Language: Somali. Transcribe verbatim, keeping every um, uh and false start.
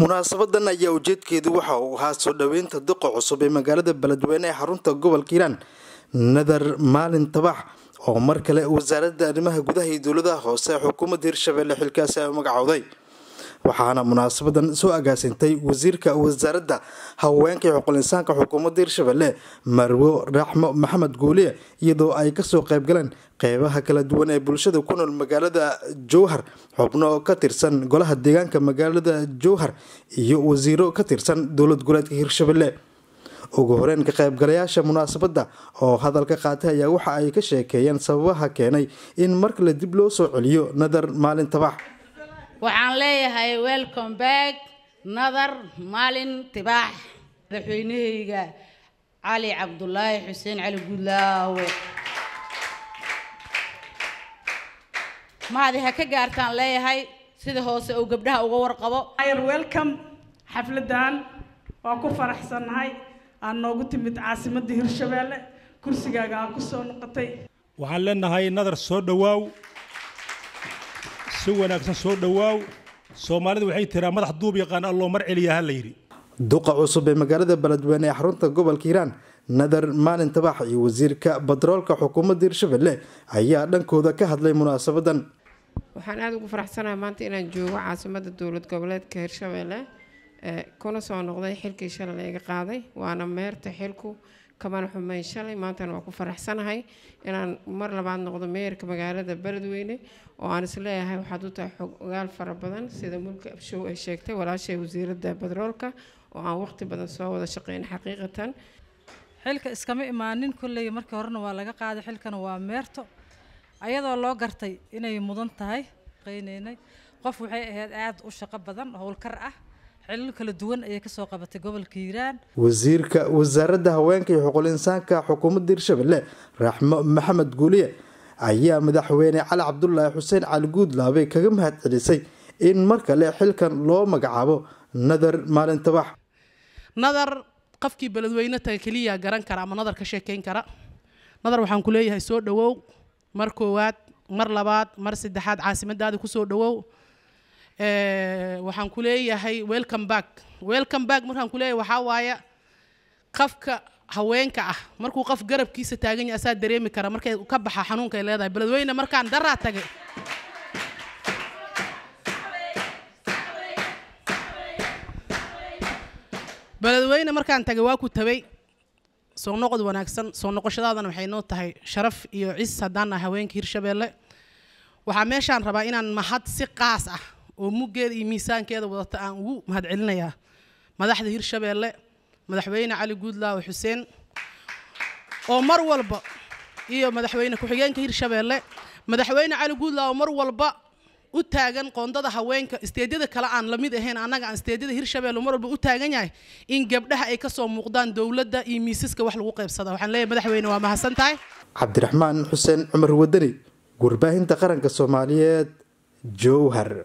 munaasabadan ayaa ujeedkeedu waxa uu ahaa soo dhaweynta duqa cusub ee magaalada baladweyne ee xarunta gobolka Hiiraan nadar Malin tabax oo mar kale wasaaradda arrimaha gudaha ee dawladda hoose ee xukuumadda Hirshabelle xilkaas ay magacowday waxaana munaasabadan soo agaasintay wasiirka wasaaradda haweenka xuquuq insaanka xukuumadda Hirshabelle Marwo Raxmo Maxamed Guuliye iyadoo ay ka soo qayb galeen qaybaha kala duwan ee bulshada ku nool magaalada Jowhar xubno ka tirsan golaha deegaanka magaalada Jowhar iyo wasiiro ka tirsan dawlad goboleedka Hirshabelle ugu horeen ka qayb galayaasha munaasabada oo hadalka qaatay ayaa waxa ay ka sheekeeyeen sababaha keenay in marka la dib loo soo celiyo nadar Malin tabax وعن ليه ويلكم باك نظر مالين تباح رحينيجا علي عبد الله حسين علي قلاوي ما هذه هكذا قارتان ليه هاي سيده هوس أو قبلها أو ورقبه غير ويلكم حفل دان وكفر حسن هاي أنا قلت متعاصمة هيرشبيل كرسي جاكا كسون قطي وعن لنا هاي نظر صور واو سوى ناقص صور دواو سومالد وحي ترى مدح دوب يقان الله مرعي ليها الليري دوق عصب مقالدة بلدواني حرونتا قبل كيران نادر Malin tabax iyo wasiirka badroolka xukuumadda Hirshabelle ayaa dhankooda ka hadlay munaasabadan waxaan aad ugu faraxsanahay maanta inaan joogo caasimadda dawlad goboleedka Hirshabelle ee kuna soo noqday xilkii shalay iga qaaday waana meerta xilku كمان حماي شلي ما أنت أنا أكون حسن هاي أنا مرة بعد نقد مير كمجالات البلدويني وأنا سلايا هاي وحدوتها قال فربنا سيدا ملك شو الشيكتة ولا شيء وزير الدبدرولكا وعن وقت بدنا سوا شقين حقيقة حلك إسكامي إمانين كل يوم كهرنا ولا قاعد حلكنا وميرتو أيضا الله قرتي إنا يمضن تهاي قينينا قفوا هاي قاعد وشقب بدنا هو الكرقة وزيرك وزارة هوانك حقوق الإنسان كحكومة Hirshabelle رحمة محمد قولية أيام مدحويني على عبد الله حسين على الجود لابي كجمهة تلسي إن مركا لا حل كان لو مجعبه نظر Malin tabax نظر قفكي بلدوينة تلكلية جران كرام نظر كشيكين كرا نظر وحن كلية هيسود دواو مركوات مرلبات مرسد حد عاصمة داد كسود دواو waxaan ku leeyahay welcome back welcome back markaan ku leeyahay waxa waaya qafka haweenka ah markuu qaf garabkiisa taagan yahay asaa dareemi kara markay ka baxaa xanuunka ay leedahay baladweyne markaan daraa tagay baladweyne markaan tagay waa ku tabay soo noqod wanaagsan soo noqoshadaadana waxay noo tahay sharaf iyo ciis haddaan haweenka Hirshabelle waxa meeshaan rabaa inaan mahad si qaas ah وموجد إميسان كذا وضعت وو ما هدعلنا ياه ما حد Hirshabelle ما حبينا علي جودلا وحسين ومر والبا إيه ما حبينا كحجان Hirshabelle ما حبينا علي جودلا ومر والبا وتاجن قندة هواين استعداد كلا أن لميد هنا أنا عن استعداد Hirshabelle ومر والبا وتاجن يعني إن جبلها إكسر مقدان دولة دا إميسس كواحد وقع بصدق وحن ليه ما حبينا وما حسن تاعي عبد الرحمن حسين عمر ودري قرباهن تقرن كصوماليات Jowhar.